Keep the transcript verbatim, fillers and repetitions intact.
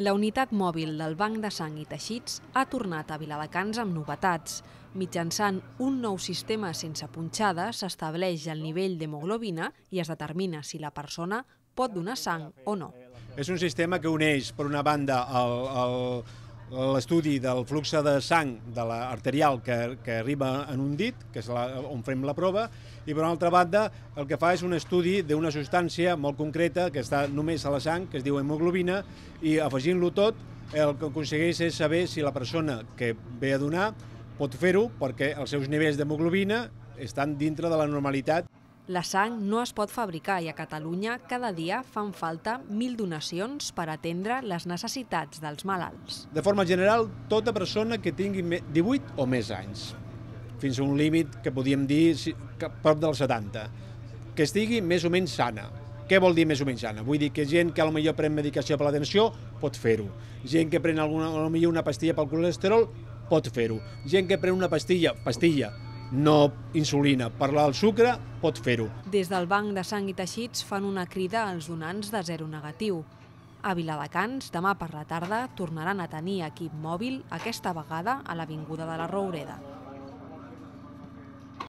La unitat mòbil del Banc de Sang i Teixits ha tornat a Viladecans amb novetats. Mitjançant un nou sistema sense punxada s'estableix el nivell d'hemoglobina i es determina si la persona pot donar sang o no. És un sistema que uneix, per una banda, l'estudi del flux de sang de l'arterial que, que arriba en un dit, que és la, on fem la prova, i per una altra banda el que fa és un estudi d'una substància molt concreta que està només a la sang, que es diu hemoglobina, i afegint-lo tot el que aconsegueix és saber si la persona que ve a donar pot fer-ho perquè els seus nivells d'hemoglobina estan dintre de la normalitat. La sang no es pot fabricar i a Catalunya cada dia fan falta mil donacions per atendre les necessitats dels malalts. De forma general, tota persona que tingui divuit o més anys, fins a un límit que podíem dir prop dels setanta, que estigui més o menys sana. Què vol dir més o menys sana? Vull dir que gent que potser pren medicació per la tensió pot fer-ho, gent que pren alguna, potser una pastilla pel colesterol pot fer-ho, gent que pren una pastilla, pastilla, no insulina, parlar del sucre, pot fer-ho. Des del Banc de Sang i Teixits fan una crida als donants de zero negatiu. A Viladecans, demà per la tarda, tornaran a tenir equip mòbil, aquesta vegada a l'avinguda de la Roureda.